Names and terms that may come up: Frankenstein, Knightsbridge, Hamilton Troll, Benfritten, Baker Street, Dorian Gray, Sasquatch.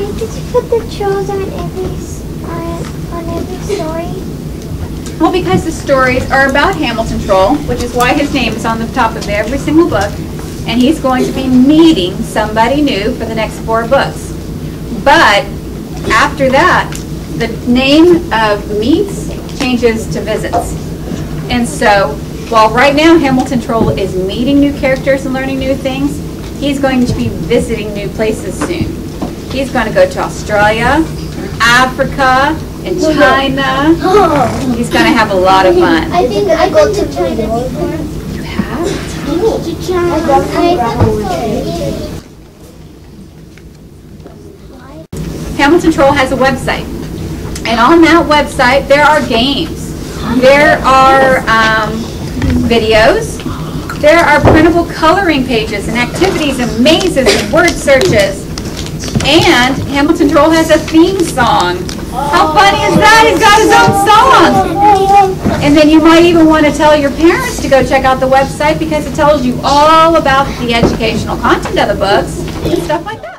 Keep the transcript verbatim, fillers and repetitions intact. Why did you put the trolls on every on, on every story? Well, because the stories are about Hamilton Troll, which is why his name is on the top of every single book, and he's going to be meeting somebody new for the next four books. But after that, the name of meets changes to visits. And so, while right now Hamilton Troll is meeting new characters and learning new things, he's going to be visiting new places soon. He's going to go to Australia, Africa, and China. He's going to have a lot of fun. I think I go to China before. You have? I go to China. I so. Hamilton Troll has a website, and on that website there are games, there are um, videos, there are printable coloring pages and activities and mazes and word searches. And Hamilton Troll has a theme song. How funny is that? He's got his own song. And then you might even want to tell your parents to go check out the website because it tells you all about the educational content of the books and stuff like that.